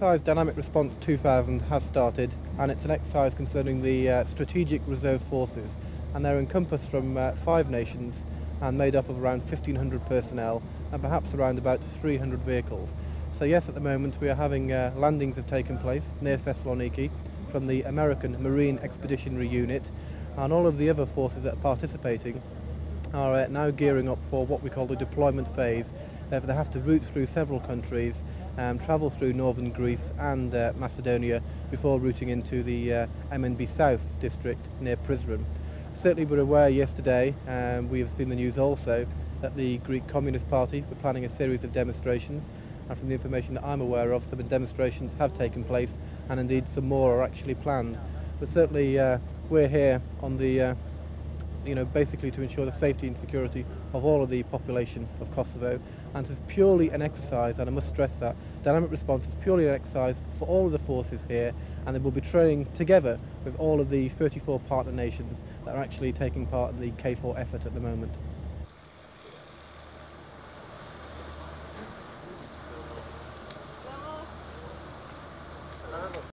exercise Dynamic Response 2000 has started, and it's an exercise concerning the Strategic Reserve Forces, and they're encompassed from 5 nations and made up of around 1,500 personnel and perhaps around about 300 vehicles. So yes, at the moment we are having landings have taken place near Thessaloniki from the American Marine Expeditionary Unit, and all of the other forces that are participating are now gearing up for what we call the deployment phase. Therefore, they have to route through several countries, travel through northern Greece and Macedonia before routing into the MNB South district near Prizren. Certainly we're aware yesterday, we have seen the news also, that the Greek Communist Party were planning a series of demonstrations, and from the information that I'm aware of, some demonstrations have taken place, and indeed some more are actually planned. But certainly we're here on the basically to ensure the safety and security of all of the population of Kosovo. And this is purely an exercise, and I must stress that Dynamic Response is purely an exercise for all of the forces here, and they will be training together with all of the 34 partner nations that are actually taking part in the K4 effort at the moment.